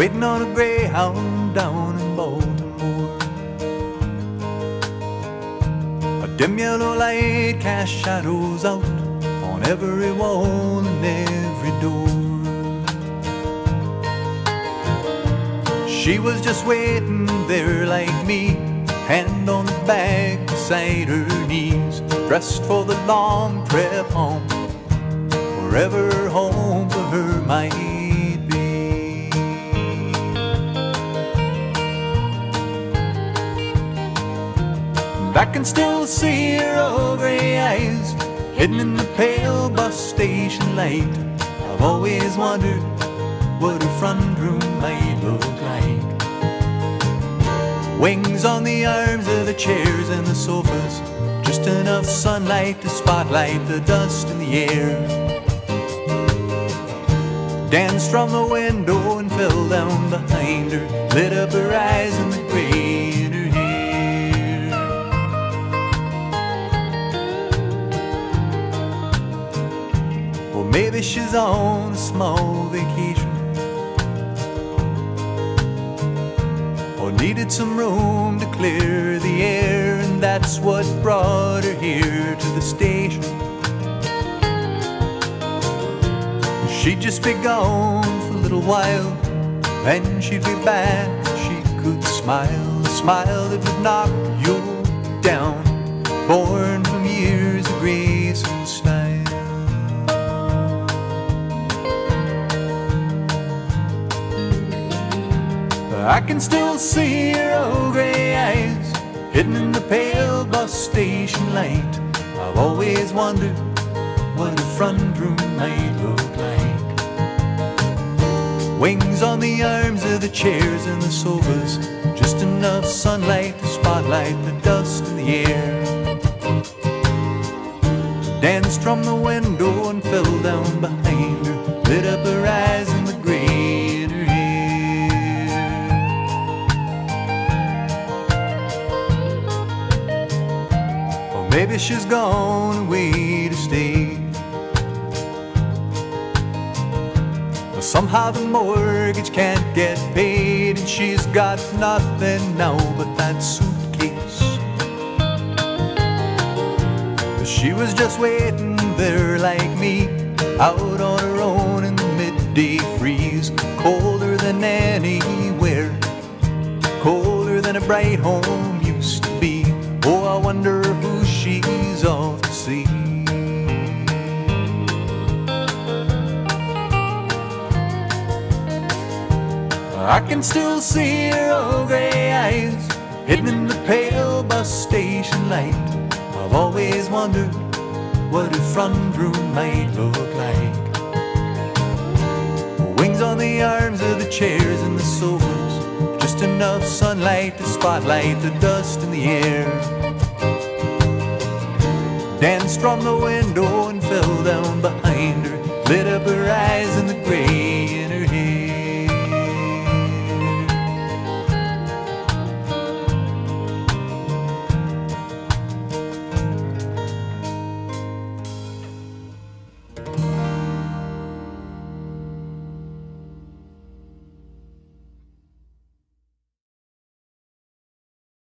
waiting on a greyhound down in Baltimore. A dim yellow light casts shadows out on every wall and every door. She was just waiting there like me, hand on the bag beside her knees, dressed for the long trip home, wherever home for her might be. And I can still see her old grey eyes hidden in the pale bus station light. I've always wondered what her front room might look like. Wings on the arms of the chairs and the sofas, just enough sunlight to spotlight the dust in the air. Danced from the window and fell down behind her, lit up her eyes and the gray in her hair. Well, maybe she's on a small vacation, needed some room to clear the air, and that's what brought her here to the station. She'd just be gone for a little while, then she'd be back. She could smile, a smile that would knock you down, born from years of grace and style. I can still see her old grey eyes hidden in the pale bus station light. I've always wondered what a front room might look like. Wings on the arms of the chairs and the sofas, just enough sunlight to spotlight the dust in the air. Danced from the window and fell down behind her, lit up her eyes in the grey. Maybe she's gone away to stay, but somehow the mortgage can't get paid, and she's got nothing now but that suitcase. But she was just waiting there like me, out on her own in the midday freeze, colder than anywhere, colder than a bright home used to be. Oh, I wonder who she's off to see. I can still see her old grey eyes hidden in the pale bus station light. I've always wondered what her front room might look like. Wings on the arms of the chairs and the sofas, just enough sunlight to spotlight the dust in the air. Danced from the window and fell down behind her, lit up her eyes and the gray in her hair.